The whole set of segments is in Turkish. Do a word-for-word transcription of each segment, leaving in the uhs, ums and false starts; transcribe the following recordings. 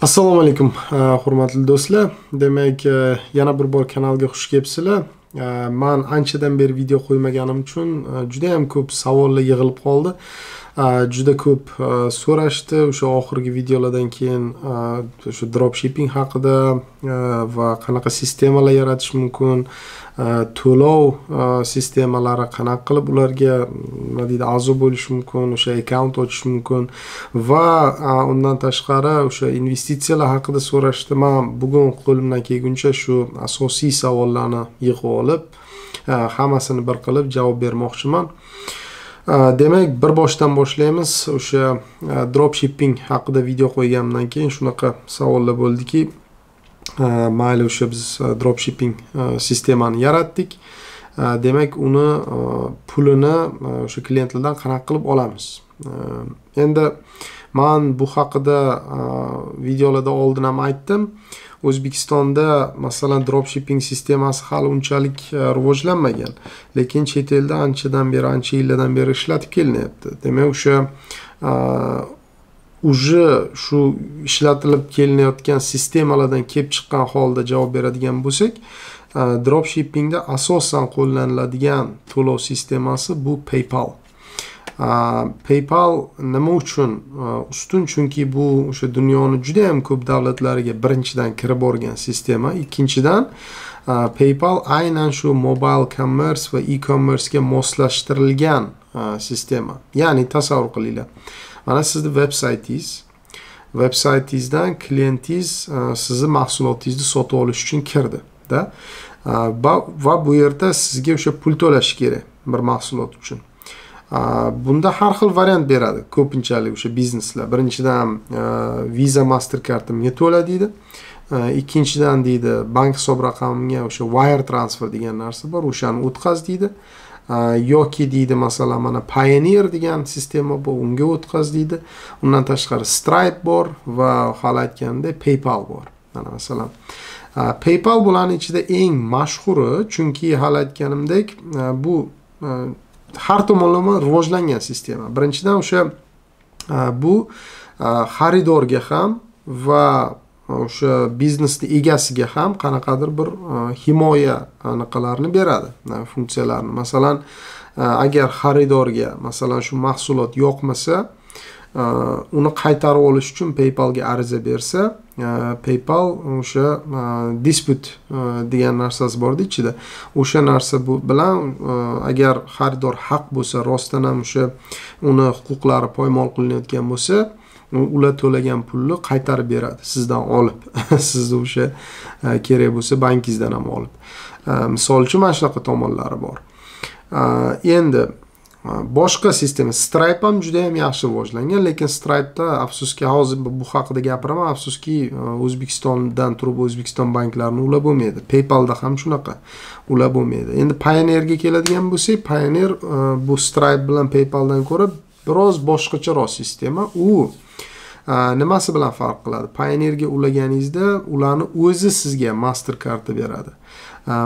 Assalomu alaykum hurmatli do'stlar. Demak, yana bir bor kanalga xush kelibsizlar. Men anchadan beri video qo'ymaganim uchun juda ham ko'p savollar yig'ilib qoldi. Juda ko'p so'rashdi. O'sha oxirgi videolardan keyin o'sha dropshipping haqida va qanaqa sistemalar yaratish mumkin, to'lov sistemalari qanaqa qilib ularga nima deydi, a'zo bo'lish mumkin, o'sha account ochish mumkin va undan tashqari o'sha investitsiyalar haqida so'rashdi. Men bugun qo'limdan kelguncha shu asosiy savollarni yig'ib olib, hammasini bir qilib javob bermoqchiman. Demek bir boshdan boshlaymiz. O'sha dropshipping haqida video qo'yganimdan keyin shunaqa savollar bo'ldiki, mayli o'sha biz dropshipping sistemani yaratdik. Demak, uni pulini o'sha klientlardan qanaqa qilib olamiz? Endi men bu haqida videolarda oldin ham aytdim. O'zbekistonda masalan dropshipping sistemasi hali unchalik rivojlanmagan, lekin chet elda anchadan beri, ancha yillardan beri ishlatib kelinyapti. Demak, o'sha uji shu ishlatilib kelinayotgan sistemalardan kelib chiqqan holda javob beradigan bo'lsak, dropshippingda asosan qo'llaniladigan to'lov sistemasi bu PayPal. Uh, PayPal nima uchun uh, ustun? Chunki bu o'sha dunyoni juda ham ko'p davlatlariga birinchidan kirib borgan sistema, ikkinchidan uh, PayPal aynan shu mobile commerce va e-commerce ga moslashtirilgan uh, sistema. Ya'ni tasavvur qilinglar, mana sizning veb-saytingiz, veb-saytingizdan klientingiz uh, sizning mahsulotingizni sotib olish uchun kirdi, da? Uh, va bu yerda sizga o'sha pul to'lash kerak bir mahsulot uchun. Bunda har xil variant beradi ko'pinchalik o'sha bizneslar. Birinchidan Visa Mastercard menga to'la deydi. Ikkinchidan deydi, bank hisob raqamimga o'sha wire transfer degan narsa bor, o'shani o'tkaz deydi. Yoki deydi, masalan, mana Payoneer degan sistema bor, unga o'tkaz deydi. Undan tashqari Stripe bor va hali aytganda PayPal bor. Mana masalan PayPal bularning ichida eng mashhuri, chunki hali aytganimdek bu har tomonlama rivojlangan sistema. Birinchidan o'sha bu xaridorga ham va o'sha biznesning egasiga ham qanaqadir bir himoya anaqalarini beradi, funksiyalarni. Masalan, agar xaridorga masalan shu mahsulot yoqmasa, uni qaytarib olish uchun PayPalga ariza bersa, PayPal o'sha dispute degan narsasi borda ichida, o'sha narsa bu bilan agar xaridor haq bo'lsa, rostdan ham o'sha uni huquqlari poymol qilinayotgan bo'lsa, ular to'lagan pulni qaytarib beradi sizdan olib. Sizni o'sha kerak bo'lsa bankingizdan ham olib. Misol uchun mana shunaqa tomonlari bor. Endi boshqa sistema Stripe ham juda ham yaxshi rivojlangan, lekin Stripe'da afsuski hozir bu haqida gapiraman, afsuski O'zbekistondan turib O'zbekiston banklarini ulab bo'lmaydi. PayPalda ham shunaqa ulab bo'lmaydi. Endi Payoneerga keladigan bo'lsak, Payoneer bu Stripe bilan PayPaldan ko'ra biroz boshqacharoq sistema. U nimasi bilan farq qiladi? Payoneerga ulaganingizda ularni o'zi sizga Mastercardni beradi.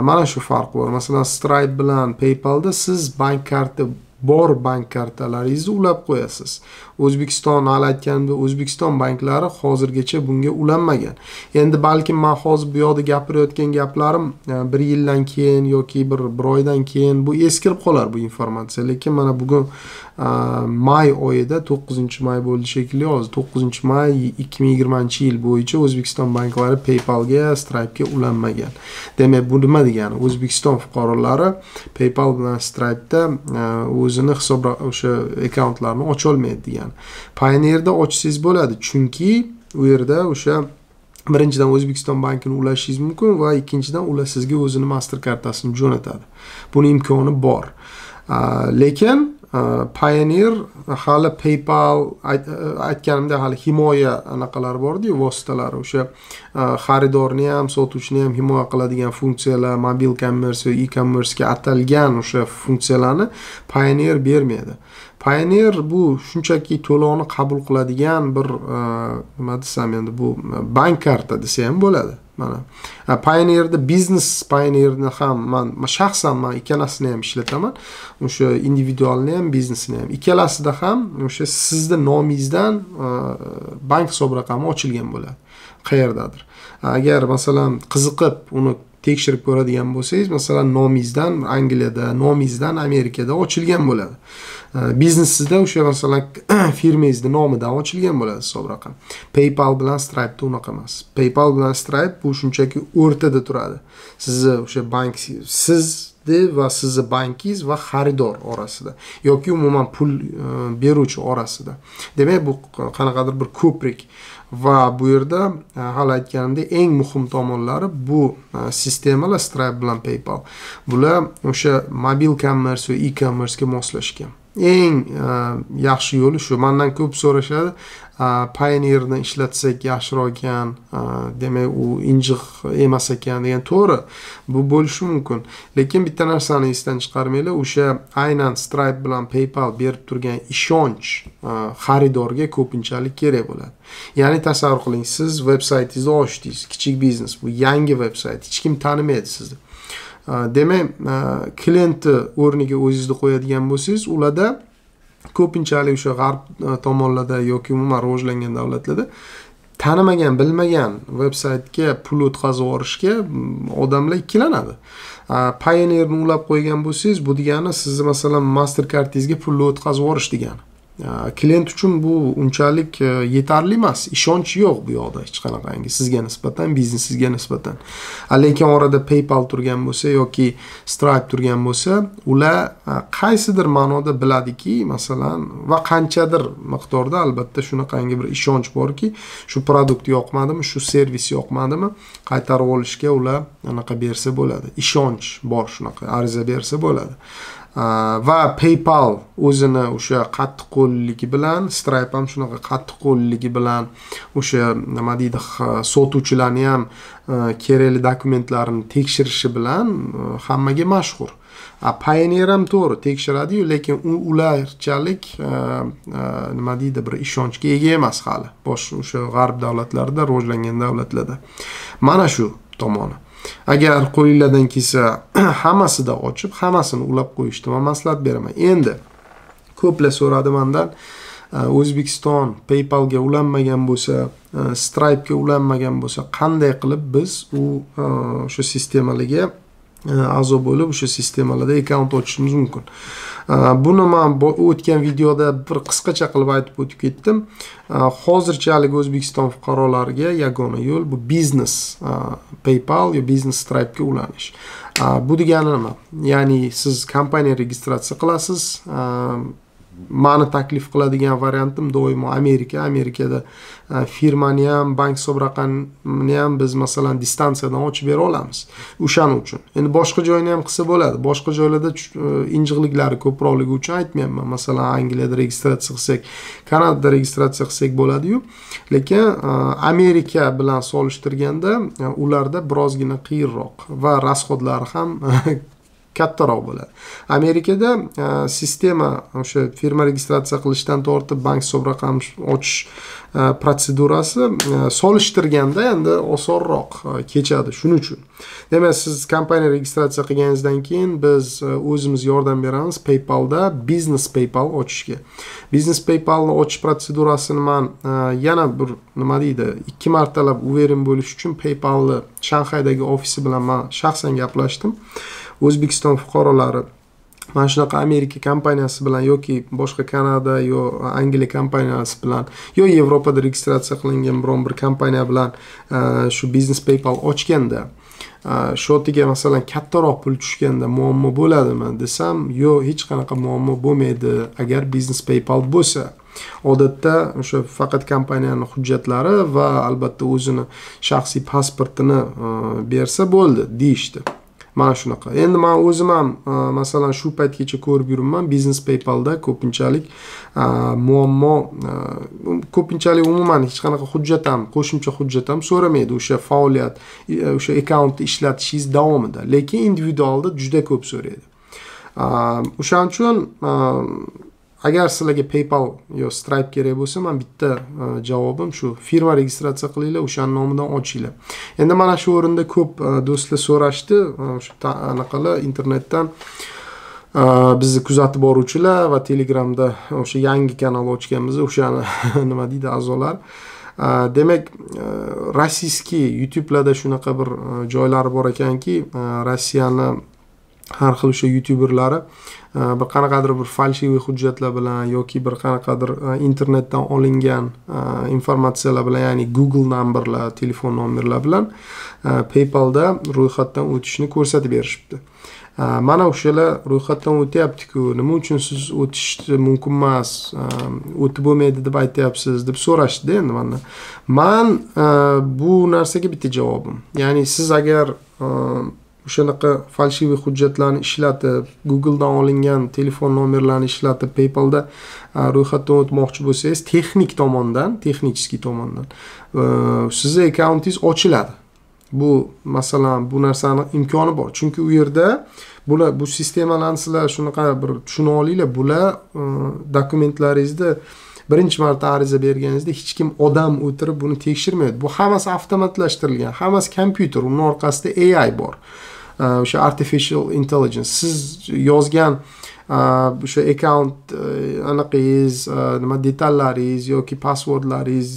Mana shu farq bor. Masalan, Stripe bilan PayPalda siz bank karti bor bank kartalaringizni ulab qo'yasiz. O'zbekiston, hali aytganimda, O'zbekiston banklari hozirgacha bunga ulanmagan. Endi balkim men hozir bu yoqda gapirayotgan gaplarim bir yildan keyin yoki bir bir oydan keyin bu eskirib qolar bu informatsiya. Lekin mana bugun may oyida to'qqizinchi may bo'ldi shekilli, hozir to'qqizinchi may ikki ming yigirmanchi yil bo'yicha O'zbekiston banklari PayPalga, Stripe'ga ulanmagan. Demak, bu nima degani? O'zbekiston fuqarolari PayPal bilan Stripe'da o'zini hisob o'sha akkauntlarni ocha olmaydi degani. Payoneerda ochsangiz bo'ladi, chunki u yerda o'sha birinchidan O'zbekiston bankini ulashingiz mumkin va ikkinchidan ular sizga o'zini Mastercard'asini jo'natadi. Buni imkoni bor. Lekin Payoneer hali PayPal aytganimda hali himoya anaqalari bor-ku, vositalari. O'sha xaridorni ham, sotuvchini ham himoya qiladigan funksiyalar, mobil commerce va e-commerce ga atalgan o'sha funksiyalarni Payoneer bermaydi. Payoneer bu shunchaki to'lovni qabul qiladigan bir nima desam, endi bu bank karta desa ham bo'ladi. Mana Payoneerda biznes Payoneerni ham men shaxsan men ikkalasini ham ishlataman. O'sha individualni ham, biznesini ham. Ikkalasida ham o'sha sizning nomingizdan bank hisob raqami ochilgan bo'ladi. qayerdadir. Agar masalan qiziqib uni tekshirib ko'radigan bo'lsangiz, masalan nomizdan Angliyada, nomizdan Amerikada ochilgan bo'ladi. Biznesingizda o'sha masalan firmangizni nomidan ochilgan bo'ladi hisob raqam. PayPal bilan Stripe'da unaqa emas. PayPal bilan Stripe bu shunchaki o'rtada turadi. Sizni o'sha bank siz va sizni bankingiz va xaridor orasida yoki umuman pul beruvchi orasida. Demak, bu qanaqadir bir ko'prik. Va bu yerda hali aytganimdek eng muhim tomonlari bu sistemalar Stripe bilan PayPal. Bular o'sha mobil commerce va e-commerce ga moslashgan. Eng yaxshi yo'li shu. Mendan ko'p so'rashadi. Payoneerni ishlatsak yaxshiroq ekan, demak u injiq emas ekan degan, to'g'ri. Bu bo'lishi mumkin. Lekin bitta narsani esdan chiqarmanglar, o'sha aynan Stripe bilan PayPal berib turgan ishonch xaridorga ko'pinchalik kerak bo'ladi. Ya'ni tasavvur qiling, siz veb-saytingizni ochdingiz, kichik biznes, bu yangi veb-sayt, hech kim tanimaydi sizni. Demak, klientni o'rniga o'zingizni qo'yadigan bo'lsangiz, ularda ko'pinchalik o'sha g'arb tomonlarda yoki umuman rivojlangan davlatlarda tanimagan, bilmagan veb-saytga pul o'tkazib yuborishga odamlar ikkilanadi. Payoneerni ulab qo'ygan bo'lsangiz, bu degani sizni masalan Mastercardingizga pulni o'tkazib yuborish degani. Klient uchun bu unchalik yetarli emas, ishonch yo'q bu yoqda hech qanaqangi sizga nisbatan, biznesingizga nisbatan. Lekin orada PayPal turgan bo'lsa yoki Stripe turgan bo'lsa, ular qaysidir ma'noda biladiki, masalan, va qanchadir miqdorda albatta shunaqangi bir ishonch borki, shu produkt yoqmadimi, shu servis yoqmadimi, qaytarib olishga ular anaqa bersa bo'ladi. Ishonch bor, shunaqa ariza bersa bo'ladi. Va PayPal o'zini o'sha qattiqqo'lligi bilan, Stripe ham shunaqa qattiqqo'lligi bilan o'sha nima deydi, sotuvchilarni ham kerakli dokumentlarini tekshirishi bilan hammaga mashhur. Payoneer ham to'g'ri tekshiradi-yu, lekin ularchalik nima deydi, bir ishonchga ega emas hali. Boshqa o'sha g'arb davlatlarida, rivojlangan davlatlarda. Mana shu tomoni. Agar qo'lingizdan kelsa, hammasida ochib, hammasini ulab qo'yishni men maslahat beraman. Endi ko'plar so'radi mendan, O'zbekiston PayPal ga ulanmagan bo'lsa, Stripe ga ulanmagan bo'lsa, qanday qilib biz u o'sha sistemalarga a'zo bo'lib, o'sha sistemalarda akkaunt ochishimiz mumkin? Buni men o'tgan videoda bir qisqacha qilib aytib o'tib ketdim. Hozirchalik O'zbekiston fuqarolariga yagona yo'l bu biznes PayPal yoki biznes Stripe ga ulanish. Bu degani nima? Ya'ni siz kompaniya registratsiya qilasiz. Meni taklif qiladigan variantim doimo Amerika. Amerikada firmani ham, bank hisob raqamini ham biz masalan distansiyadan ochib bera olamiz. O'shaning uchun. Endi boshqa joyini ham qilsa bo'ladi. Boshqa joylarda injiqliklari ko'proqligi uchun aytmayapman. Masalan, Angliyada registratsiya qilsak, Kanadada registratsiya qilsak bo'ladi-yu. Lekin Amerika bilan solishtirganda ularda birozgina qiyinroq va rasxodlari ham kattaroq bo'ladi. Amerikada sistema o'sha firma registratsiya qilishdan tortib bank hisob raqam ochish protsedurasi solishtirganda endi osonroq kechadi. Shuning uchun. Demak, siz kompaniya registratsiya qilganingizdan keyin biz o'zimiz yordam beramiz PayPalda biznes PayPal ochishga. Biznes PayPalni ochish protsedurasini men yana bir nima deydi, ikki martalab uverin bo'lish uchun PayPalni Shanxaydagi ofisi bilan men shaxsan gaplashdim. O'zbekiston fuqarolari mana shunaqa Amerika kompaniyasi bilan yoki boshqa Kanada yo Angliya kompaniyasi bilan yo Yevropada registratsiya qilingan biron bir kompaniya bilan shu biznes PayPal ochganda shotiga masalan kattaroq pul tushganda muammo bo'ladimi desam, yo hech qanaqa muammo bo'lmaydi agar biznes PayPal bo'lsa. Odatda o'sha faqat kompaniyaning hujjatlari va albatta o'zini shaxsiy pasportini bersa bo'ldi deyishdi. Mana shunaqa. Endi men o'zim ham masalan shu paytgacha ko'rib yuribman, biznes PayPalda ko'pinchalik muammo, ko'pinchalik umuman hech qanaqa hujjat ham, qo'shimcha hujjat ham so'ramaydi o'sha faoliyat, o'sha akkauntni ishlatishingiz davomida. Lekin individualda juda ko'p so'raydi. O'shaning uchun agar sizlarga PayPal yoki Stripe kerak bo'lsa, men bitta javobim shu: firma registratsiya qilinglar, o'shaning nomidan ochinglar. Endi mana shu o'rinda ko'p do'stlar so'rashdi, shu anaqalar internetdan bizni kuzatib boruvchilar va Telegramda o'sha yangi kanal ochganmiz, o'sha nima deydi, a'zolar. Demek rossiyskiy YouTube'larda shunaqa bir joylari bor ekanki, Rossiyani har xil o'sha YouTuberlari bir qanaqadir bir falshiviy hujjatlar bilan yoki bir qanaqadir internetdan olingan informatsiyalar bilan, ya'ni Google nomerlar, telefon nomerlari bilan PayPal'da ro'yxatdan o'tishni ko'rsatib berishibdi. Mana o'shalar ro'yxatdan o'tyapti-ku, nima uchun siz o'tishni mumkin emas, o'tib bo'lmaydi deb aytayapsiz deb so'rashdi endi mendan. Men bu narsaga bitta javobim. Ya'ni siz agar o'shanaqa falshiviy hujjatlarni ishlatib, Google'dan olingan telefon nomerlarini ishlatib PayPal'da ro'yxatdan o'tmoqchi bo'lsangiz, texnik tomondan, texniki tomondan sizning akkauntingiz ochiladi. Bu masalan bu narsani imkoni bor. Chunki u yerda bular bu sistemalarni sizlar shunaqa bir tushuna olinglar, bular dokumentlaringizda birinchi marta ariza berganingizda hech kim odam o'tirib buni tekshirmaydi. Bu hammasi avtomatlashtirilgan, hammasi kompyuter, uning orqasida A I bor. O'sha artificial intelligence. Siz yozgan o'sha account anaqingiz, nima detallaringiz yoki passwordlaringiz,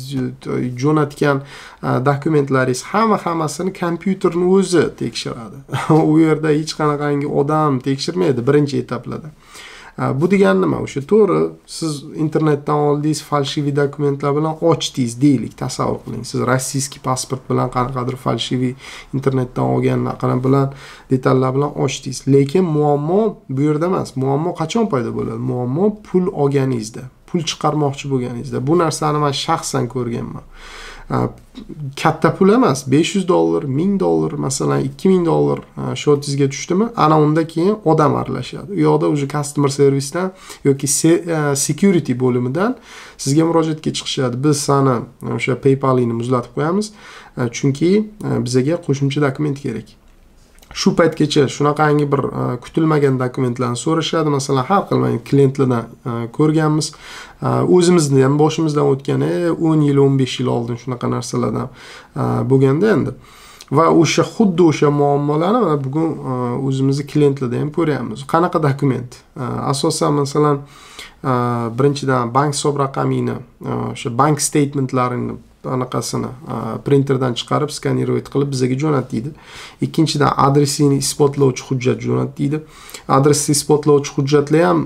jo'natgan dokumentlaringiz, hamma hammasini kompyuterning o'zi tekshiradi. U yerda hech qanaqangi odam tekshirmaydi birinchi etaplarda. Bu degani nima? O'sha to'g'ri, siz internetdan oldingiz falshiviy dokumentlar bilan ochdingiz deylik, tasavvur qiling. Siz rossiyskiy pasport bilan qanaqadir falshiviy internetdan olgan narsa bilan detallar bilan ochdingiz. Lekin muammo bu yerda emas. Muammo qachon paydo bo'ladi? Muammo pul olganingizda, pul chiqarmoqchi bo'lganingizda. Bu narsani men shaxsan ko'rganman. Katta pul emas, besh yuz dollar, ming dollar, masalan ikki ming dollar shotingizga tushdimi, ana undan keyin odam aralashadi. U yoqda o'sha customer servisdan yoki security bo'limidan sizga murojaatga chiqishadi. Biz sani o'sha PayPal'ingni muzlatib qo'yamiz, chunki bizga qo'shimcha dokument kerak. Shu paytgacha shunaqangi bir kutilmagan dokumentlarni so'rashadi. Masalan, har xil men klientlardan ko'rganmiz. O'zimizni ham boshimizdan o'tgan o'n yil, o'n besh yil oldin shunaqa narsalardan bo'lganda endi. Va o'sha xuddi o'sha muammolarni mana bugun o'zimizni klientlarda ham ko'ryapmiz. Qanaqa dokument? Asosan masalan, birinchidan bank hisob raqamini, o'sha bank statementlarini anaqasini printerdan chiqarib skanerovit qilib bizga jo'nat deydi. Ikkinchidan adresini isbotlovchi hujjat jo'nat deydi. Adresni isbotlovchi hujjatlar ham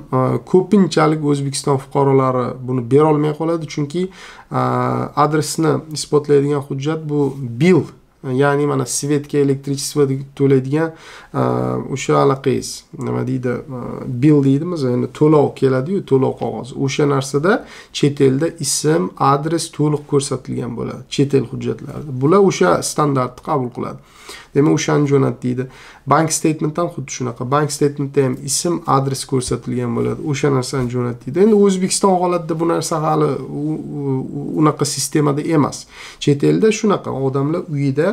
ko'pinchalik O'zbekiston fuqarolari buni bera olmay qoladi, chunki adresni isbotlaydigan hujjat bu bill, ya'ni mana svetga, elektrichествоga to'laydigan o'sha aloqangiz, nima deydi, bill deydimiz, ya'ni to'lov keladi-yu, to'lov qog'ozi. O'sha narsada chet elda ism, adres to'liq ko'rsatilgan bo'ladi chet el hujjatlarida. Bular o'sha standartni qabul qiladi. Demak, o'shani jo'nat deydi. Bank statementdan xuddi shunaqa. Bank statementda ham ism, adres ko'rsatilgan bo'ladi. O'sha narsani jo'nat deydi. Endi O'zbekiston holatida bu narsa hali unaqa sistemada emas. Chet elda shunaqa odamlar uyida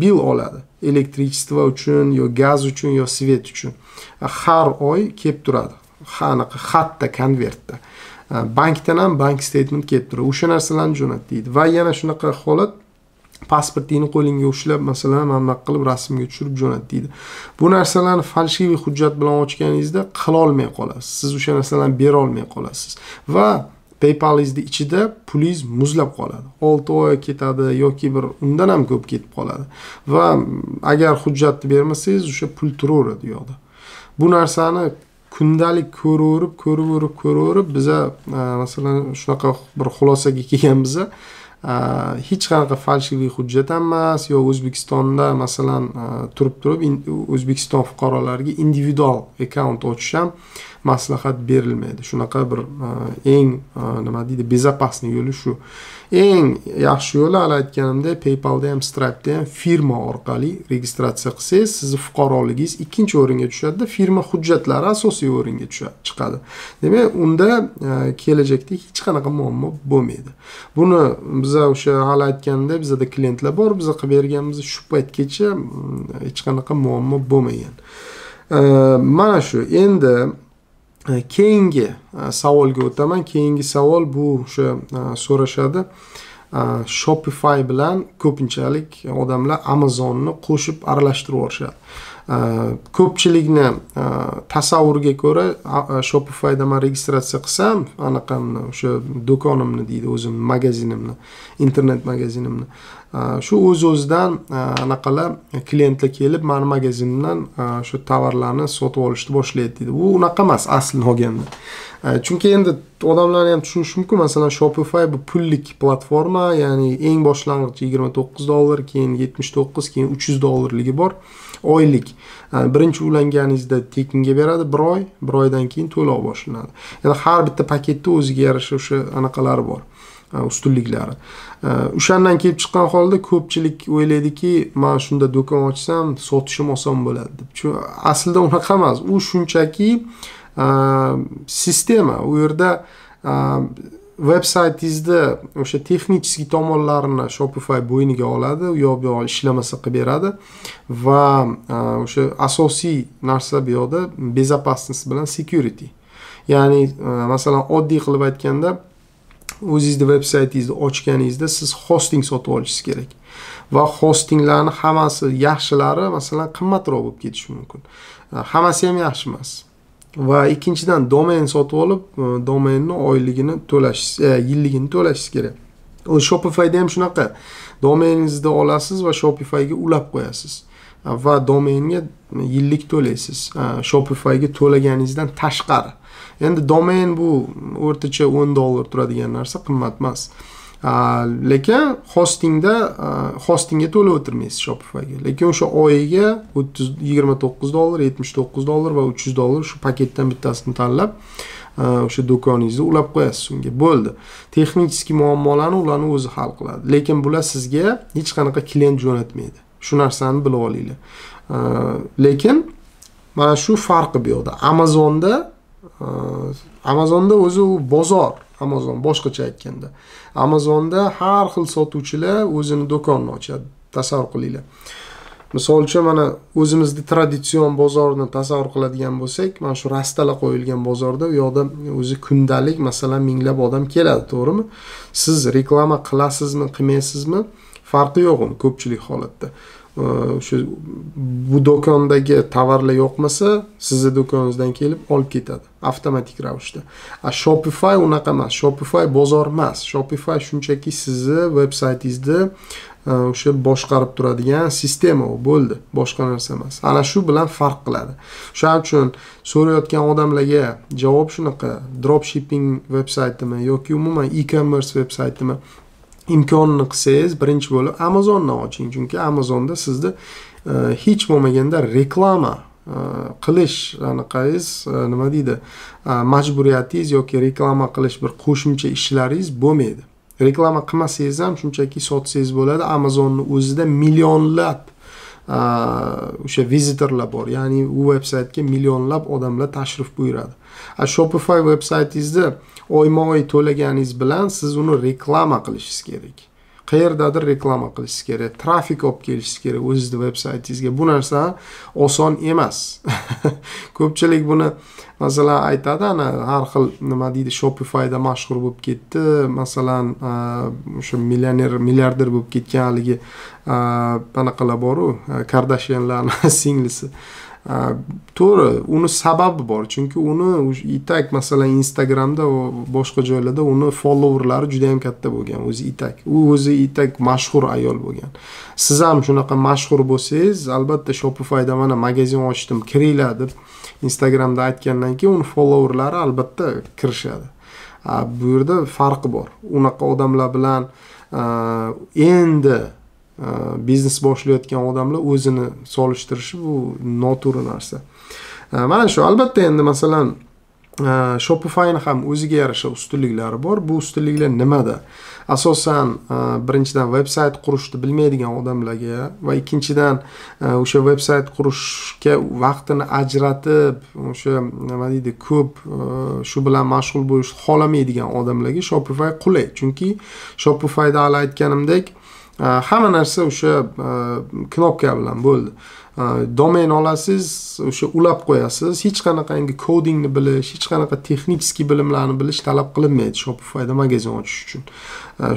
bill oladi. Elektrichество uchun, yo gaz uchun, yo svet uchun. Har oy kelib turadi. Qanaqa xatda, konvertda. Bankdan ham bank statement kelib turadi. O'sha narsalarni jo'nat deydi. Va yana shunaqa holat, pasportingizni qo'lingizga ushlab, masalan, mamlaq qilib rasmga tushirib jo'nat deydi. Bu narsalarni falshiviy hujjat bilan ochganingizda qila olmay qolasiz. Siz o'sha narsalarni bera olmay qolasiz. Va PayPal'ingizning ichida pulingiz muzlab qoladi. olti oy ketadi yoki bir undan ham ko'p ketib qoladi. Va agar hujjatni bermasangiz, o'sha pul turaveradi yo'qda. Bu narsani kundalik ko'rib, ko'rib, ko'rib, biza masalan shunaqa bir xulosaga kelganmiz. Hech qanaqa falshiviy hujjat ham emas, yo O'zbekistonda masalan turib-turib O'zbekiston fuqarolariga individual akkaunt ochish ham maslahat berilmaydi. Shunaqa bir eng nima deydi, bezopasni yo'li shu. Eng yaxshi yo'li, hali aytganimda, PayPal'da ham Stripe'da ham firma orqali registratsiya qilsangiz, sizning fuqaroligingiz ikkinchi o'ringa tushadi-da, firma hujjatlari asosiy o'ringa chiqadi. Demak, unda kelajakda hech qanaqa muammo bo'lmaydi. Buni biza o'sha hali aytganda, bizda klientlar bor, biza qilib berganmiz, shu paytgacha hech qanaqa muammo bo'lmagan. Mana shu endi keyingi savolga o'taman. Keyingi savol bu o'sha so'rashadi. Shopify bilan ko'pinchalik odamlar Amazonni qo'shib aralashtirib yuborishadi. ko'pchilikni tasavvuriga ko'ra Shopify'da men registratsiya qilsam, anaqamni, o'sha do'konimni deydi, o'zim magazinimni, internet magazinimni. Shu o'z-o'zidan anaqalar klientlar kelib men magazinimdan shu tovarlarni sotib olishni boshlaydi deydi. U unaqa emas aslini olganda. Chunki endi odamlarni ham tushunish mumkin. Masalan, Shopify bu pullik platforma, ya'ni eng boshlang'ich yigirma to'qqiz dollar, keyin yetmish to'qqiz, keyin uch yuz dollarligi bor. Oylik. Birinchi ulanganingizda tekinga beradi bir oy, bir oydan keyin to'lov boshlanadi. Ya'ni har bitta paketda o'ziga yarasha o'sha anaqalari bor, ustunliklari. O'shandan kelib chiqqan holda ko'pchilik o'ylaydiki, men shunda do'kon ochsam, sotishim oson bo'ladi deb. Chunki aslida unaqa emas. U shunchaki sistema. U yerda veb-saytingizda o'sha texnik tomonlarini Shopify bo'yniga oladi, u yo'q yo'q ishlamasa qilib beradi va o'sha asosiy narsa bu yerda bezopasnost bilan security. Ya'ni masalan oddiy qilib aytganda, o'zingizning veb-saytingizni ochganingizda siz hosting sotib olishingiz kerak. Va hostinglarning hammasi yaxshilari masalan qimmatroq bo'lib ketishi mumkin. Hammasi ham yaxshi emas. Va ikkinchidan domain sotib olib, domainni oyligini to'lash, e, yilligini to'lashingiz kerak. O Shopify'da ham shunaqa. Domainingizni olasiz va Shopify'ga ulab qo'yasiz va domainga yillik to'laysiz. Shopify'ga to'laganingizdan tashqari. Endi domain bu o'rtacha o'n dollar turadigan narsa, qimmat emas. Lekin hostingda hostingga to'lab o'tirmaysiz Shopify'ga. Lekin o'sha oyiga yigirma to'qqiz dollar, yetmish to'qqiz dollar va uch yuz dollar shu paketdan bittasini tanlab o'sha do'koningizni ulab qo'yasiz unga. Bo'ldi. Texnik muammolarni ularni o'zi hal qiladi. Lekin bular sizga hech qanaqa klient jo'natmaydi. Shu narsani bilib olinglar. Lekin mana shu farqi bu yerda. Amazonda Amazonda o'zi u bozor. Amazon boshqacha aytganda. Amazonda har xil sotuvchilar o'zini do'konini ochadi. Tasavvur qilinglar. Misol uchun mana o'zimizning traditsion bozorni tasavvur qiladigan bo'lsak, mana shu rastalar qo'yilgan bozorda u yoqda o'zi kundalik, masalan, minglab odam keladi, to'g'rimi? Siz reklama qilasizmi, qilmaysizmi? Farqi yo'q uni ko'pchilik holatda. O'sha bu do'kondagi tovarlar yo'qmasa, sizni do'koningizdan kelib olib ketadi avtomatik ravishda. A Shopify unaqa emas. Shopify bozor emas. Shopify shunchaki sizni veb-saytingizni o'sha boshqarib turadigan sistema bo'ldi, boshqa narsa emas. Ana shu bilan farq qiladi. Shuning uchun so'rayotgan odamlarga javob shunaqa: dropshipping veb-saytimi yoki umuman e-commerce veb-saytimi? Imkonini qilsangiz, birinchi bo'lib Amazondan oching, chunki Amazonda sizni hech bo'lmaganda reklama qilish anaqangiz, nima deydi, majburiyatingiz yoki reklama qilish bir qo'shimcha ishlaringiz bo'lmaydi. Reklama qilmasangiz ham shunchaki sotsangiz bo'ladi. Amazonning o'zida millionlab o'sha vizitorlar bor, ya'ni u veb-saytga millionlab odamlar tashrif buyuradi. Shopify veb-saytingizda oyma-oy to'laganingiz bilan siz uni reklama qilishingiz kerak. Qayerdadir reklama qilishingiz kerak, trafik olib kelishingiz kerak o'zingizning veb-saytingizga. Bu narsa oson emas. Ko'pchilik buni masalan aytadi, ana har xil nima deydi, Shopify'da mashhur bo'lib ketdi, masalan, o'sha millioner, milliarder bo'lib ketgan haligi anaqalar bor-ku, Kardashianlarning singlisi. To'g'ri, uni sababi bor, chunki uni itak masalan Instagramda va boshqa joylarda uni followerlari juda ham katta bo'lgan. O'zi itak, u o'zi itak mashhur ayol bo'lgan. Siz ham shunaqa mashhur bo'lsangiz, albatta Shopify'da mana magazin ochdim, kiringlar deb Instagramda aytgandan keyin uni followerlari albatta kirishadi. Bu yerda farqi bor. Unaqa odamlar bilan endi biznes boshlayotgan odamlar o'zini solishtirishi bu noto'g'ri narsa. Mana shu, albatta endi masalan Shopify'ning ham o'ziga yarasha ustunliklari bor. Bu ustunliklar nimada? Asosan birinchidan veb-sayt qurishni bilmaydigan odamlarga va ikkinchidan o'sha veb-sayt qurishga vaqtini ajratib, o'sha nima deydi, ko'p shu bilan mashg'ul bo'lishni xohlamaydigan odamlarga Shopify qulay. Chunki Shopify'da hali aytganimdek hamma narsa o'sha knopka bilan bo'ldi. Domain olasiz, o'sha ulab qo'yasiz. Hech qanaqangi kodingni bilish, hech qanaqa texnik bilimlarni bilish talab qilinmaydi Shopify'da magazin ochish uchun.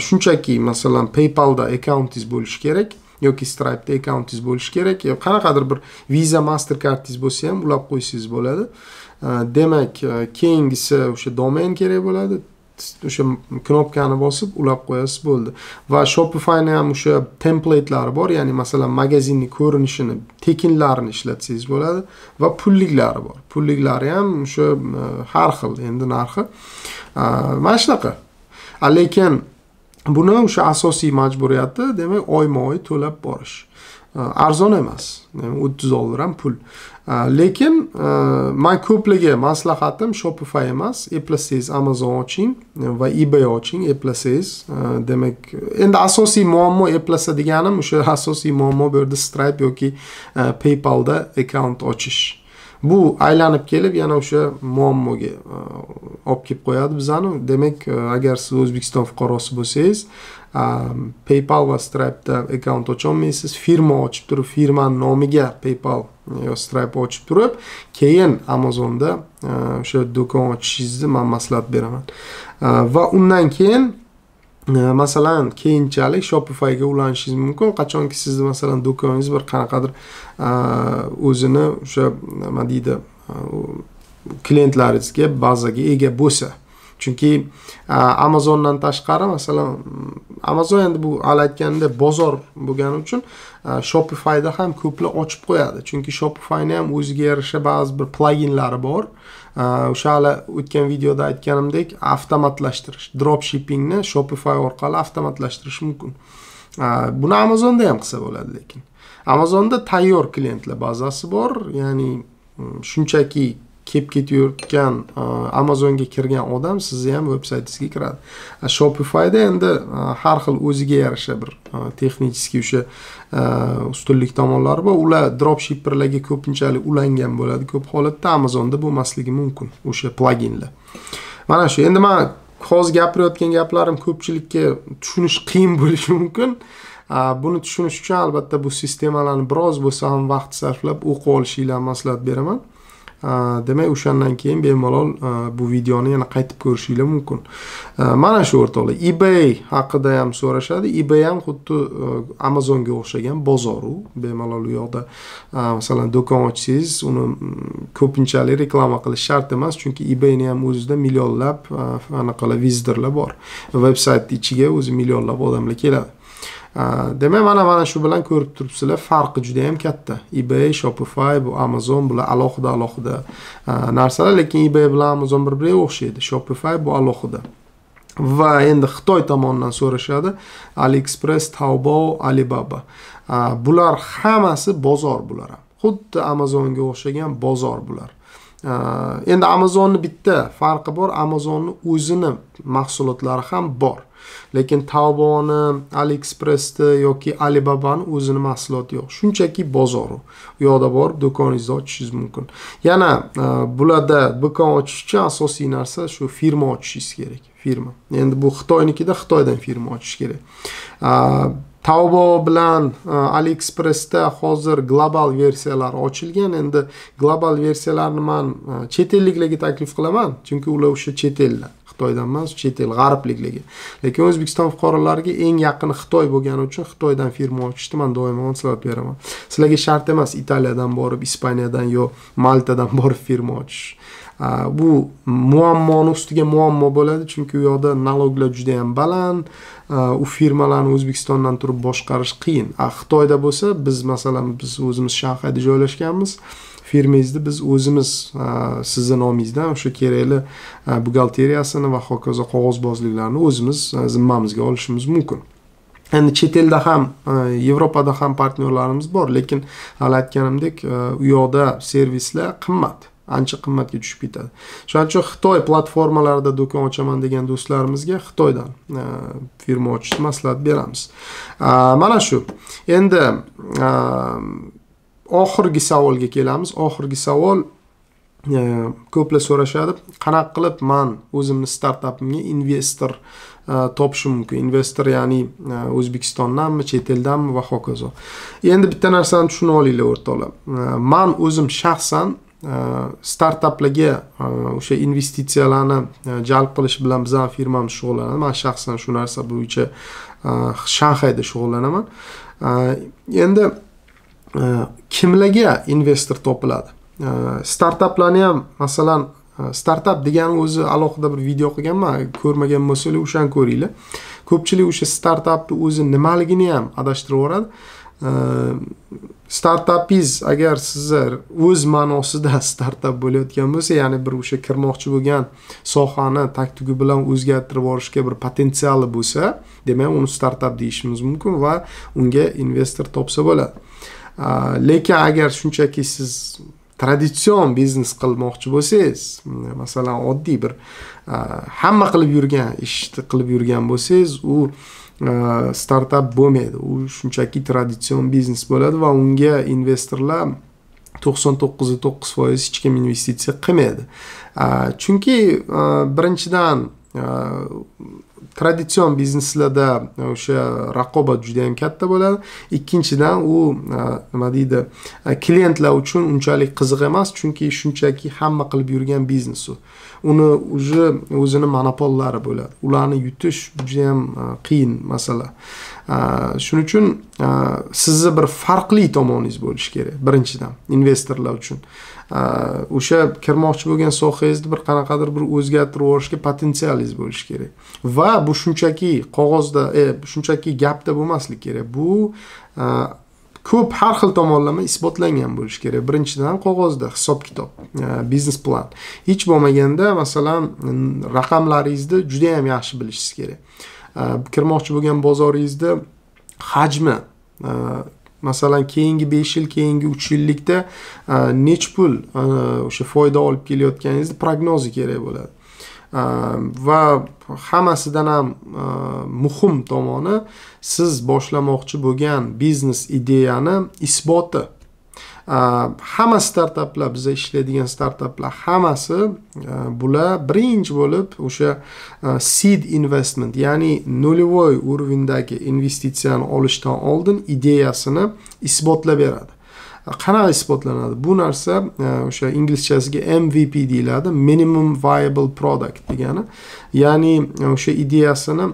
Shunchaki masalan PayPal'da accountingiz bo'lishi kerak yoki Stripe'da accountingiz bo'lishi kerak, yoki qanaqadir bir Visa, Mastercardingiz bo'lsa ham ulab qo'ysangiz bo'ladi. Demak, keyingisi o'sha domain kerak bo'ladi. O'sha knopkani bosib ulab qo'yasiz bo'ldi. Va Shopify'ni ham o'sha templatelari bor, ya'ni masalan magazinning ko'rinishini, tekinlarini ishlatsangiz bo'ladi va pulliklari bor. Pulliklari ham o'sha har xil, endi narxi mana shunaqa. Lekin buni o'sha asosiy majburiyati demak oyma-oy to'lab borish. Arzon emas. o'ttiz dollar ham pul. Lekin men ko'pligi maslahatim Shopify emas, eplasangiz Amazon oching va eBay oching, eplasangiz. Demak, endi asosiy muammo eplasa deganim o'sha asosiy muammo bu yerda Stripe yoki PayPal'da account ochish. Bu aylanib kelib yana o'sha muammoga olib kelib qo'yadi bizani. Demak, agar siz O'zbekiston fuqarosi bo'lsangiz, Um, PayPal va Stripe'da account ocha olmaysiz. Firma ochib turib, firmaning nomiga PayPal yo Stripe ochib turib, keyin Amazon'da o'sha uh, do'kon ochishingizni men maslahat beraman. Uh, va undan keyin uh, masalan keyinchalik Shopify'ga ulanishingiz mumkin. Qachonki sizni masalan do'koningiz bir qanaqadir uh, o'zini o'sha nima deydi, klientlaringizga bazaga ega bo'lsa. Chunki Amazondan tashqari masalan Amazon endi bu hal aytganda bozor bo'lgani uchun Shopify'da ham ko'plar ochib qo'yadi. Chunki Shopify'ni ham o'ziga yarasha ba'zi bir pluginlari bor. O'sha hali o'tgan videoda aytganimdek, avtomatlashtirish, dropshippingni Shopify orqali avtomatlashtirish mumkin. Buni Amazonda ham qilsa bo'ladi, lekin Amazonda tayyor klientlar bazasi bor, ya'ni shunchaki kelib ketayotgan Amazonga kirgan odam sizni ham veb-saytingizga kiradi. Shopify'da endi har xil o'ziga yarasha bir texniki o'sha ustunlik tomonlari bor. Ular dropshipperlarga ko'pinchalik ulangan bo'ladi. Ko'p holatda Amazonda bo'lmasligi mumkin o'sha pluginlar. Mana shu. Endi men hozir gapirayotgan gaplarim ko'pchilikka tushunish qiyin bo'lishi mumkin. Buni tushunish uchun albatta bu sistemalarni biroz bo'lsa ham vaqt sarflab o'qib olishingizni maslahat beraman. Demak, o'shandan keyin bemalol bu videoni yana qaytib ko'rishingiz mumkin. Mana shu o'rtoqlar, eBay haqida ham so'rashadi. eBay ham xuddi Amazonga o'xshagan bozor u. Bemalol u yoqda masalan do'kon ochsangiz, uni ko'pinchalik reklama qilish shart emas, chunki eBay ni ham o'zida millionlab anaqa vizitorlar bor. Veb-sayt ichiga o'zi millionlab odamlar keladi. Demak, mana mana shu bilan ko'rib turibsizlar, farqi juda ham katta. eBay, Shopify, bu Amazon bular alohida-alohida narsalar, lekin eBay bilan Amazon bir-biriga o'xshaydi. Shopify bu alohida. Va endi Xitoy tomonidan so'rashadi, AliExpress, Taobao, Alibaba. Bular hammasi bozor bular ham. Xuddi Amazonga o'xshagan bozor bular. Endi Amazonni bitta farqi bor, Amazonni o'zini mahsulotlari ham bor. Lekin Taobao'ni, AliExpress'ni yoki Alibaba'ni o'zini mahsuloti yo'q. Shunchaki bozor u. U yoqda borib do'koningizni ochishingiz mumkin. Yana bularda do'kon ochish uchun asosiy narsa shu firma ochishingiz kerak, firma. Endi bu Xitoynikida Xitoydan firma ochish kerak. Taobao bilan AliExpress'da hozir global versiyalar ochilgan. Endi global versiyalarni men chet elliklarga taklif qilaman, chunki ular o'sha chet eldan, Xitoydan emas, chet el g'arblikligi. Lekin O'zbekiston fuqarolariga eng yaqin Xitoy bo'lgani uchun Xitoydan firma ochishni men doimo maslahat beraman. Sizlarga shart emas Italiyadan borib, Ispaniyadan yo Maltadan borib firma ochish. Bu muammoni ustiga muammo bo'ladi, chunki u yoqda налогlar juda ham baland. U firmalarni O'zbekistondan turib boshqarish qiyin. Xitoyda bo'lsa, biz masalan biz o'zimiz Shanghayda joylashganmiz. Firmangizni biz o'zimiz sizning nomingizdan o'sha kerakli buxgalteriyasini va hokazo qog'ozbozliklarni o'zimiz zimmamizga olishimiz mumkin. Endi chet elda ham, Yevropada ham partnyorlarimiz bor, lekin hali aytganimdek, u yoqda servislar qimmat, ancha qimmatga tushib ketadi. Shuning uchun Xitoy platformalarida do'kon ochaman degan do'stlarimizga Xitoydan firma ochishni maslahat beramiz. Mana shu. Endi oxirgi savolga kelamiz. Oxirgi savol ko'plar so'rashadi. Qanaqa qilib men o'zimni startapimga investor topishim mumkin? Investor ya'ni O'zbekistondanmi, chet eldanmi va hokazo. Endi bitta narsani tushunib olinglar o'rtoqlar. Men o'zim shaxsan startaplarga o'sha investitsiyalarni jalb qilish bilan bizning firmamiz shug'ullanadi. Men shaxsan shu narsa bo'yicha Shanxayda shug'ullanaman. Endi kimlarga investor topiladi? Startaplarni ham, masalan, startap degani o'zi alohida bir video qilganman, ko'rmagan bo'lsangiz o'shani ko'ringlar. Ko'pchilik o'sha startapni o'zi nimaligini ham adashtirib yuboradi. Startapingiz agar sizlar o'z ma'nosida startap bo'layotgan bo'lsa, ya'ni bir o'sha kirmoqchi bo'lgan sohani taktika bilan o'zgartirib borishga bir potensiali bo'lsa, demak uni startap deyishimiz mumkin va unga investor topsa bo'ladi. Lekin agar shunchaki siz traditsion biznes qilmoqchi bo'lsangiz, masalan oddiy bir hamma qilib yurgan ishni qilib yurgan bo'lsangiz, u startap bo'lmaydi. U shunchaki traditsion biznes bo'ladi va unga investorlar to'qson to'qqiz nuqta to'qqiz foiz hech kim investitsiya qilmaydi. Chunki birinchidan traditsion bizneslarda o'sha raqobat juda ham katta bo'ladi. Ikkinchidan u nima deydi, klientlar uchun unchalik qiziq emas, chunki shunchaki hamma qilib yurgan biznes u. Uni o'zi o'zini monopollari bo'ladi. Ularni yutish juda ham qiyin masala. Shuning uchun sizni bir farqli tomoningiz bo'lishi kerak birinchidan investorlar uchun. O'sha kirmoqchi bo'lgan sohangizni bir qanaqadir bir o'zgartirib yuborishga potensialingiz bo'lishi kerak. Va bu shunchaki qog'ozda, shunchaki gapda bo'lmaslik kerak. Bu ko'p har xil tomonlama isbotlangan bo'lishi kerak. Birinchidan qog'ozda hisob-kitob, biznes plan. Hech bo'lmaganda, masalan, raqamlaringizni juda ham yaxshi bilishingiz kerak. Kirmoqchi bo'lgan bozoringizda hajmi, masalan, keyingi besh yil, keyingi uch yillikda nech pul o'sha foyda olib kelayotganingizni prognozi kerak bo'ladi. Va hammasidan ham muhim tomoni, siz boshlamoqchi bo'lgan biznes ideyani isboti. Hamma startaplar, bizda ishlaydigan startaplar hammasi bular birinchi bo'lib o'sha seed investment, ya'ni nolvoy o'rvindagi investitsiyani olishdan oldin ideyasini isbotlab beradi. Qanaqa isbotlanadi? Bu narsa o'sha inglizchasiga M V P deyiladi, minimum viable product degani. Ya'ni o'sha ideyasini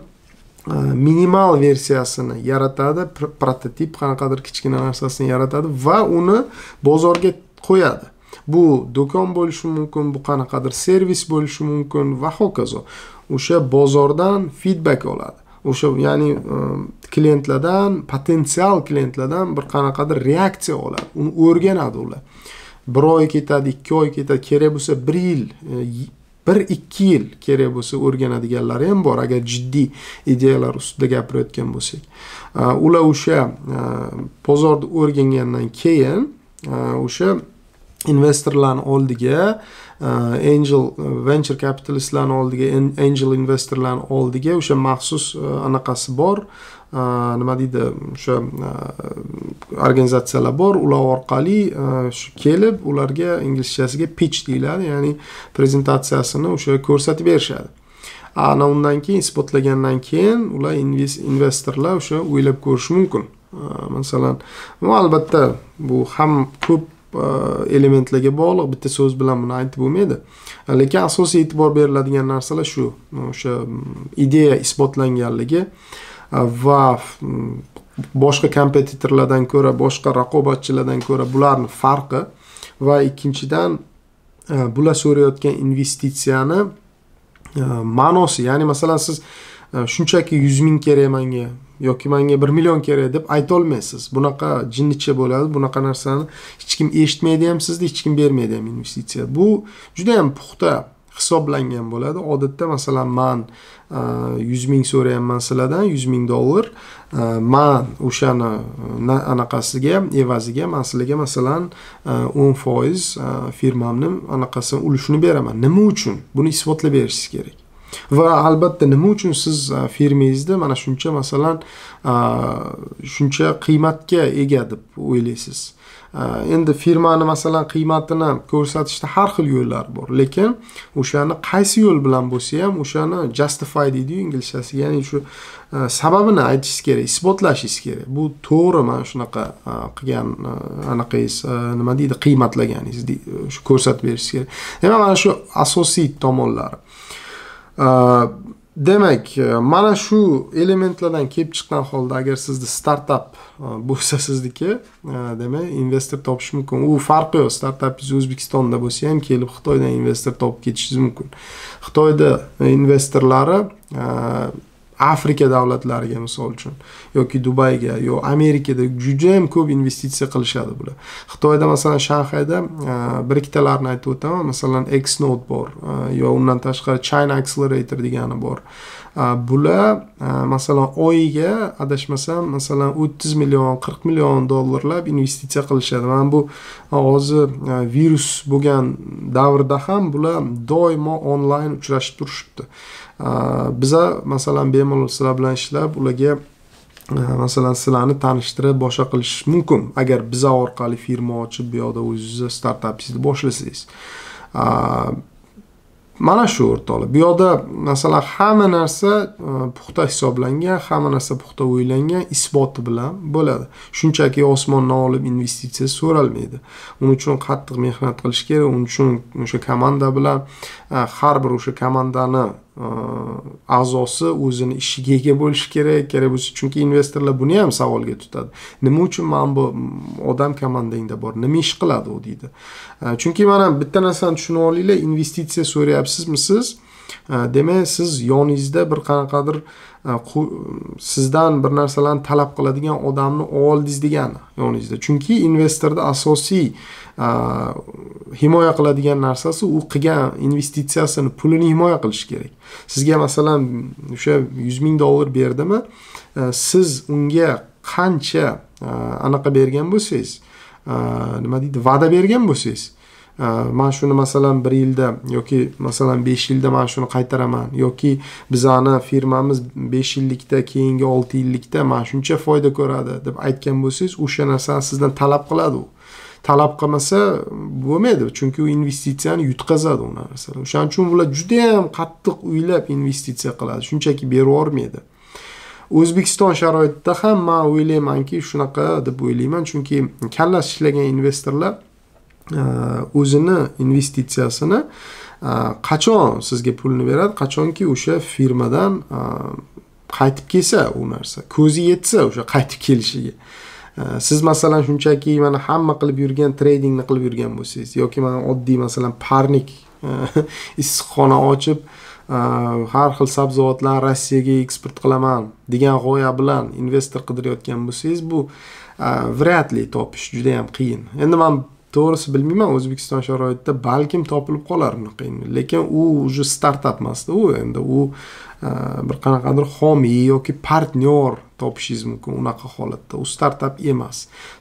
minimal versiyasini yaratadi, prototip qanaqadir kichkina narsasini yaratadi va uni bozorga qo'yadi. Bu do'kon bo'lishi mumkin, bu qanaqadir servis bo'lishi mumkin va hokazo. O'sha bozordan feedback oladi. O'sha, ya'ni klientlardan, potensial klientlardan bir qanaqadir reaksiya oladi. Uni o'rganadi ular. bir oy ketadi, ikki oy ketadi, kerak bo'lsa bir yil, bir ikki yil kerak bo'lsa o'rganadiganlari ham bor, agar jiddiy ideyalar ustida gapirayotgan bo'lsak. Ular o'sha bozorni o'rgangandan keyin o'sha investorlarning oldiga, angel venture capitalistlarning oldiga, angel investorlarning oldiga o'sha maxsus anaqasi bor, nima deydi, o'sha organizatsiyalar bor, ular orqali shu kelib ularga inglizchasiga pitch deyiladi, ya'ni prezentatsiyasini o'sha ko'rsatib berishadi. Ana undan keyin isbotlagandan keyin ular investorlar o'sha o'ylab ko'rishi mumkin. Masalan, albatta bu ham ko'p elementlarga bog'liq, bitta so'z bilan buni aytib bo'lmaydi. Lekin asosiy e'tibor beriladigan narsalar shu, o'sha ideya isbotlanganligi va boshqa kompetitorlardan ko'ra, boshqa raqobatchilardan ko'ra bularning farqi va ikkinchidan bular so'rayotgan investitsiyani ma'nosi. Ya'ni masalan, siz shunchaki yuz ming kerak menga yoki menga bir million kerak deb ayta olmaysiz. Bunaqa jinnicha bo'ladi, bunaqa narsani hech kim eshitmaydi ham, sizga hech kim bermaydi ham investitsiya. Bu juda ham puxta hisoblangan bo'ladi. Odatda masalan, men yuz ming so'rayapman sizlardan, yuz ming dollar. Men o'shani anaqasiga, evaziga men sizlarga masalan o'n foiz firmamning anaqasini ulushini beraman. Nima uchun? Buni isbotlab berishingiz kerak. Va albatta nima uchun siz firmangizda mana shuncha masalan shuncha qiymatga ega deb o'ylaysiz? Endi firmani masalan qiymatini ko'rsatishda har xil yo'llar bor, lekin o'shani qaysi yo'l bilan bo'lsa ham o'shani justify deydi inglizchasi, ya'ni shu sababini aytishingiz kerak, isbotlashingiz kerak. Bu to'g'ri mana shunaqa qilgan anaqangiz nima deydi qiymatlaganingiz shu ko'rsatib berishingiz kerak. Demak mana shu asosiy tomonlari. Demek mana şu elementlerden kelib chiqqan holda agar sizda startup bo'lsa sizniki, demak investor topish mumkin. U farqi yo'q, startupingiz O'zbekistonda bo'lsa ham kelib Xitoydan investor topib ketishingiz mumkin. Xitoyda investorlari Afrika davlatlariga misol uchun yoki Dubayga yo Amerikada juda ham ko'p investitsiya qilishadi bular. Xitoyda masalan Shanghayda bir ikkitalarni aytib o'taman, masalan Xnode bor yo undan tashqari China Accelerator degani bor. Bular masalan oyiga adashmasam masalan o'ttiz million qirq million dollarlab investitsiya qilishadi. Mana bu hozir virus bo'lgan davrda ham bular doimo onlayn uchrashib turishibdi. Biza masalan bemalol sizlar bilan ishlab ularga masalan sizlarni tanishtirib boshqa qilish mumkin agar biza orqali firma ochib bu yoqda o'zingizni startapingizni boshlasangiz. Mana shu o'rtoqlar, bu yoqda masalan hamma narsa puxta hisoblangan, hamma narsa puxta o'ylangan, isboti bilan bo'ladi. Shunchaki osmondan olib investitsiya so'ralmaydi. Uning uchun qattiq mehnat qilish kerak, uning uchun o'sha komanda bilan har bir o'sha komandani a'zosi o'zini ishiga ega bo'lishi kerak, kerak bo'lsa, chunki investorlar buni ham savolga tutadi. Nima uchun mana bu odam komandangda bor, nima ish qiladi u deydi. Chunki mana bitta narsani tushunib olinglar, investitsiya so'rayapsizmi siz? Demak, siz yoningizda bir qanaqadir sizdan bir narsalarni talab qiladigan odamni oldingiz degani yoningizda. Chunki investorda asosiy himoya qiladigan narsasi u qilgan investitsiyasini, pulini himoya qilish kerak. Sizga masalan o'sha yuz ming dollar berdimi, siz unga qancha anaqa bergan bo'lsangiz, nima deydi, va'da bergan bo'lsangiz, mana shuni masalan bir yilda yoki masalan besh yilda mana shuni qaytaraman yoki bizani firmamiz besh yillikda keyingi olti yillikda mana shuncha foyda ko'radi deb aytgan bo'lsangiz, o'sha narsani sizdan talab qiladi u. Talab qilmasa bo'lmaydi, chunki u investitsiyani yutqazadi u narsa. O'shaning uchun bular juda ham qattiq o'ylab investitsiya qiladi, shunchaki berib yubormaydi. O'zbekiston sharoitida ham men o'ylaymanki shunaqa deb o'ylayman, chunki kallas ishlagan investorlar o'zini investitsiyasini qachon sizga pulni beradi, qachonki o'sha firmadan qaytib kelsa u narsa, ko'zi yetsa o'sha qaytib kelishiga. Siz masalan shunchaki mana hamma qilib yurgan tradingni qilib yurgan bo'lsangiz yoki mana oddiy masalan parnik issiqxona ochib har xil sabzavotlarni Rossiyaga eksport qilaman degan g'oya bilan investor qidirayotgan bo'lsangiz, bu vratli topish juda ham qiyin. Endi men to'g'risi bilmayman, O'zbekiston sharoitida balkim topilib qolarmi qiyin, lekin u o'sha startap emasdi u, endi u bir qanaqadir homiy yoki partnyor topishingiz mumkin unaqa holatda. U startap emas.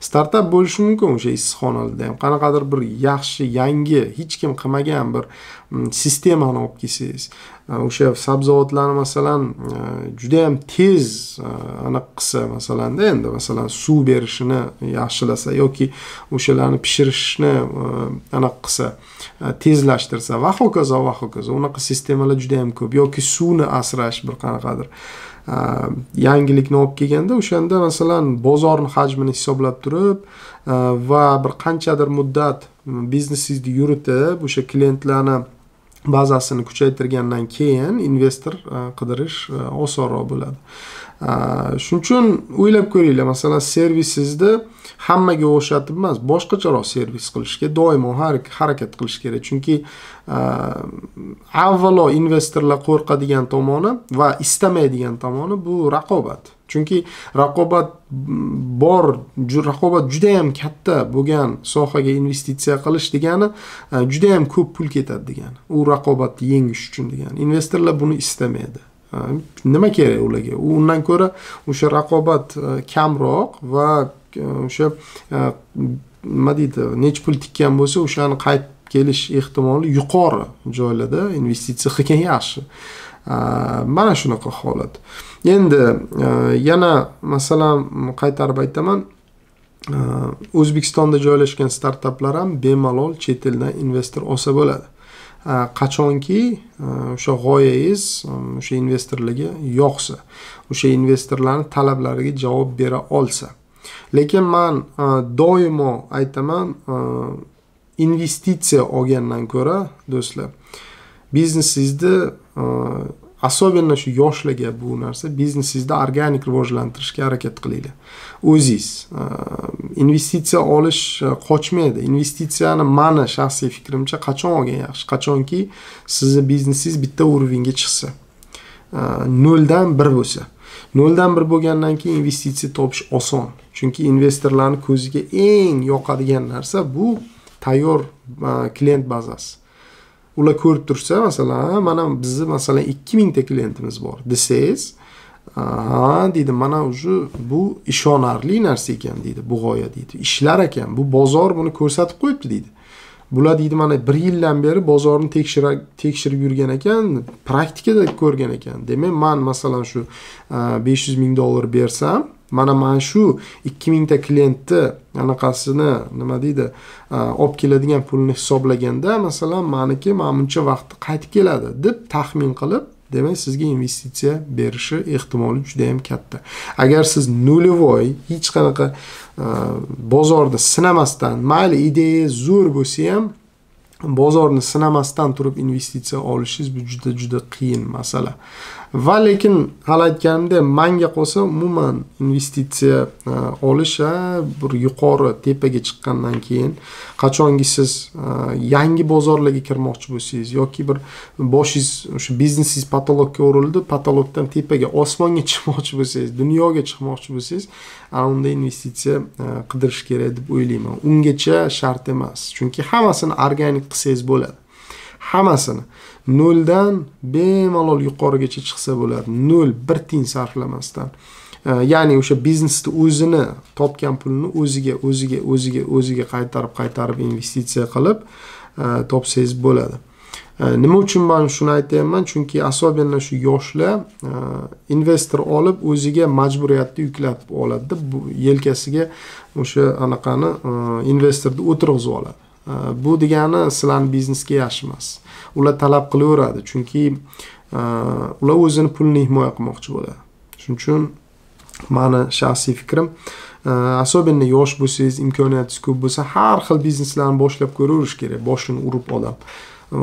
Startap bo'lishi mumkin o'sha issiqxonada ham qanaqadir bir yaxshi, yangi, hech kim qilmagan bir sistemani olib kelsangiz, o'sha sabzavotlarni masalan juda ham tez aniq qilsa masalanda, endi masalan suv berishini yaxshilasa yoki o'shalarni pishirishni aniq qilsa, tezlashtirsa va hokazo va hokazo. Unaqa sistemalar juda ham ko'p yoki suvni asrash bir qanaqadir yangilikni olib kelganda o'shanda masalan bozorning hajmini hisoblab turib va bir qanchadir muddat biznesingizni yuritib o'sha klientlarni bazasini kuchaytirgandan keyin investor qidirish osonroq bo'ladi. Shuning uchun o'ylab ko'ringlar, masalan servisingizni hammaga o'xshatib emas, boshqacharoq servis qilishga doimo harakat qilish kerak, chunki avvalo investorlar qo'rqadigan tomoni va istamaydigan tomoni bu raqobat. Chunki raqobat bor, raqobat juda ham katta bo'lgan sohaga investitsiya qilish degani juda ham ko'p pul ketadi degani, u raqobatni yengish uchun degani. Investorlar buni istamaydi. Nima kerak ularga? Undan ko'ra o'sha raqobat kamroq va o'sha nima deydi, nech pul tikkan bo'lsa o'shani qaytib kelish ehtimoli yuqori joylarda investitsiya qilgan yaxshi. mana shunaqa holat. Endi yana masalan qaytarib aytaman, O'zbekistonda joylashgan startaplar ham bemalol chet eldan investor olsa bo'ladi. Qachonki o'sha g'oyangiz, o'sha investorlarga yoqsa, o'sha investorlarning talablariga javob bera olsa. Lekin men doimo aytaman, investitsiya olgandan ko'ra do'stlar, biznesingizda asosan shu yoshlarga bu narsa, biznesingizni organik rivojlantirishga harakat qilinglar. O'zingiz investitsiya olish qochmaydi. Investitsiyani meni shaxsiy fikrimcha qachon olgan yaxshi, qachonki sizning biznesingiz bitta o'ringa chiqsa, noldan bir bo'lsa. noldan bir bo'lgandan keyin investitsiya topish oson. Chunki investorlarning ko'ziga eng yoqadigan narsa bu tayyor klient bazasi. Ular ko'rib tursa, masalan, mana bizni masalan ikki ming ta klientimiz bor desangiz, ha deydi, mana o'sha bu ishonarli narsa ekan deydi, bu g'oya deydi, ishlar ekan, bu bozor buni ko'rsatib qo'yibdi deydi. Bular deydi mana bir yildan beri bozorni tekshirib tekshirib yurgan ekan, praktikada ko'rgan ekan. Demak, men masalan shu besh yuz ming dollar bersam, mana men shu ikki ming ta klientni anaqasini, nima deydi, olib keladigan pulni hisoblaganda, masalan, meniki mana buncha vaqtda qaytib keladi deb taxmin qilib, demak, sizga investitsiya berishi ehtimoli juda ham katta. Agar siz nolvoy, hech qanaqa bozorni sinamasdan, mayli ideya zo'r bo'lsa ham, bozorni sinamasdan turib investitsiya olishingiz bu juda juda qiyin masala. Va lekin hal aytganimda, menga qolsa umuman investitsiya olish bir yuqori tepaga chiqqandan keyin, qachonki siz yangi bozorlarga kirmoqchi bo'lsangiz yoki bir boshingiz o'sha biznesingiz patologga urildi, patologdan tepaga, osmonga chiqmoqchi bo'lsangiz, dunyoga chiqmoqchi bo'lsangiz, unda investitsiya qidirish kerak deb o'ylayman. Ungacha shart emas. Chunki hammasini organik qilsangiz bo'ladi. Hammasini noldan bemalol yuqorigacha chiqsa bo'ladi. Nol, bir tiyin sarflamasdan. Ya'ni o'sha biznesni o'zini topgan pulni o'ziga, o'ziga, o'ziga, o'ziga qaytarib, qaytarib investitsiya qilib topsangiz bo'ladi. Nima uchun men shuni aytayapman? Chunki asosan shu yoshlar investor olib o'ziga majburiyatni yuklatib oladi, bu yelkasiga o'sha anaqani investorni o'tirg'izib oladi. Bu degani sizlarning biznesga yaxshi emas. Ular talab qilaveradi, chunki ular o'zini pulini himoya qilmoqchi bo'ladi. Shuning uchun meni shaxsiy fikrim, asosan yosh bo'lsangiz, imkoniyatingiz ko'p bo'lsa, har xil bizneslarni boshlab ko'raverish kerak, boshini urib odam.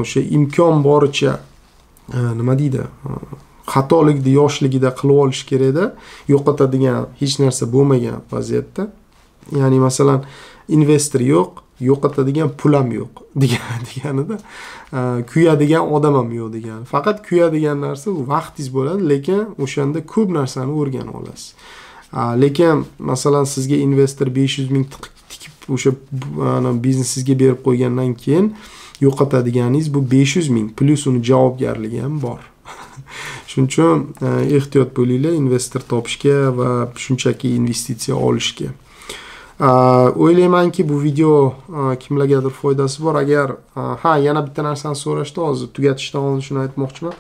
O'sha imkon boricha nima deydi, xatolikni yoshligida qilib olish kerakda, yo'qotadigan hech narsa bo'lmagan vaziyatda. Ya'ni masalan, investor yo'q, yo'qotadigan pul ham yo'q deganida, kuyadigan odam ham yo'q degan. Faqat kuyadigan narsa u vaqtingiz bo'ladi, lekin o'shanda ko'p narsani o'rganib olasiz. Lekin masalan, sizga investor besh yuz ming tikib o'sha biznesingizga berib qo'ygandan keyin yo'qotadiganingiz bu besh yuz ming plus uni javobgarligi ham bor. Shuning uchun ehtiyot bo'linglar investor topishga va shunchaki investitsiya olishga. O'ylaymanki, bu video kimlargadir foydasi bor. Agar ha, yana bitta narsani so'rashdi, hozir tugatishdan oldin shuni aytmoqchiman.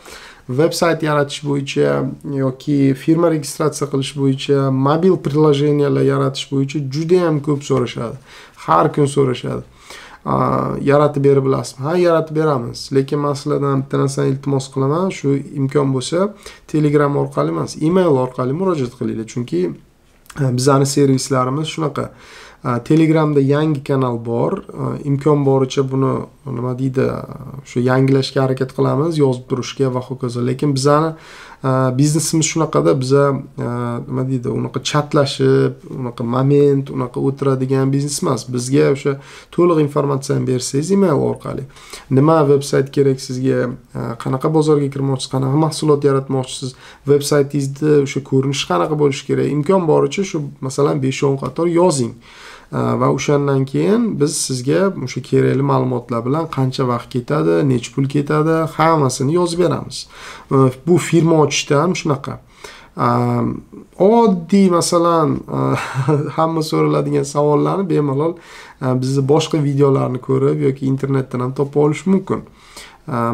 Veb-sayt yaratish bo'yicha yoki firma registratsiya qilish bo'yicha, mobil приложениялар yaratish bo'yicha juda ham ko'p so'rashadi. Har kun so'rashadi. Yaratib berib bilasizmi? Ha, yaratib beramiz. Lekin men sizlardan bitta narsani iltimos qilaman, shu imkon bo'lsa Telegram orqali emas, e-mail orqali murojaat qilinglar. Chunki bizning servislarimiz shunaqa. Telegramda yangi kanal bor. Imkon boricha buni nima deydi, shu yangilashga harakat qilamiz, yozib turishga va hokazo. Lekin bizning biznesimiz shunaqada, biza nima deydi, unaqa chatlashib, unaqa moment, unaqa o'tiradigan biznes emas. Bizga o'sha to'liq informatsiyani bersangiz email orqali. Nima veb-sayt kerak sizga, qanaqa bozorga kirmoqchisiz, qanaqa mahsulot yaratmoqchisiz, veb-saytingizni o'sha ko'rinishi qanaqa bo'lishi kerak. Imkon boricha shu masalan besh o'n qator yozing. Va o'shandan keyin biz sizga o'sha kerakli ma'lumotlar bilan qancha vaqt ketadi, necha pul ketadi, hammasini yozib beramiz. Bu firma ochishda ham shunaqa. Oddiy masalan hamma so'raladigan savollarni bemalol bizni boshqa videolarni ko'rib yoki internetdan ham topib olish mumkin.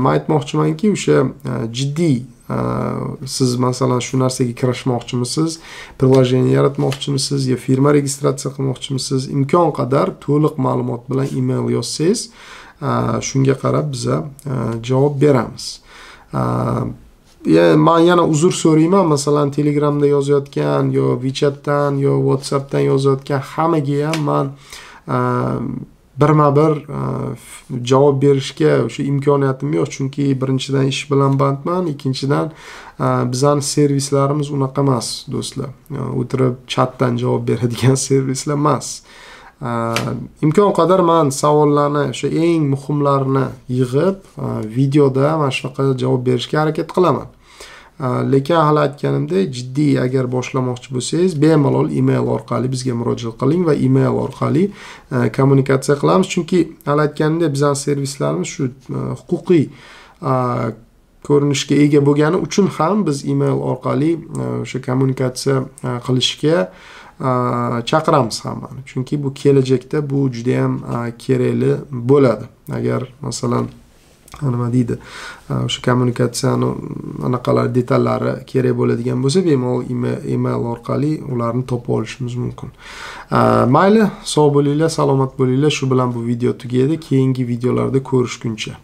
Men aytmoqchimanki, o'sha jiddiy siz masalan shu narsaga kirishmoqchimisiz, priложение yaratmoqchimisiz ya firma registratsiya qilmoqchimisiz, imkon qadar to'liq ma'lumot bilan email yozsangiz, shunga qarab biz javob beramiz. Ya men yana uzr so'rayman, masalan Telegramda yozayotgan yo WeChatdan yo Whatsappdan yozayotgan hammaga ham men birma-bir javob berishga shu imkoniyatim yo'q, chunki birinchidan ish bilan bandman, ikkinchidan bizning servislarimiz unaqa emas do'stlar. O'tirib chatdan javob beradigan servislar emas. Imkon qadar men savollarni, o'sha eng muhimlarini yig'ib videoda mana shunaqa javob berishga harakat qilaman. Lekin hali aytganimdek, jiddiy agar boshlamoqchi bo'lsangiz, bemalol email orqali bizga murojaat qiling va email orqali kommunikatsiya qilamiz, chunki hali aytganimdek bizning servislarimiz shu huquqiy ko'rinishga ega bo'lgani uchun ham biz email orqali o'sha kommunikatsiya qilishga chaqiramiz hammani. Chunki bu kelajakda bu juda ham kerakli bo'ladi. Agar masalan nima deydi, o'sha kommunikatsiyani anaqalar detallari kerak bo'ladigan bo'lsa, bemalol email orqali ularni topib olishimiz mumkin. Mayli, sog' bo'linglar, salomat bo'linglar. Shu bilan bu video tugaydi. Keyingi videolarda ko'rishguncha.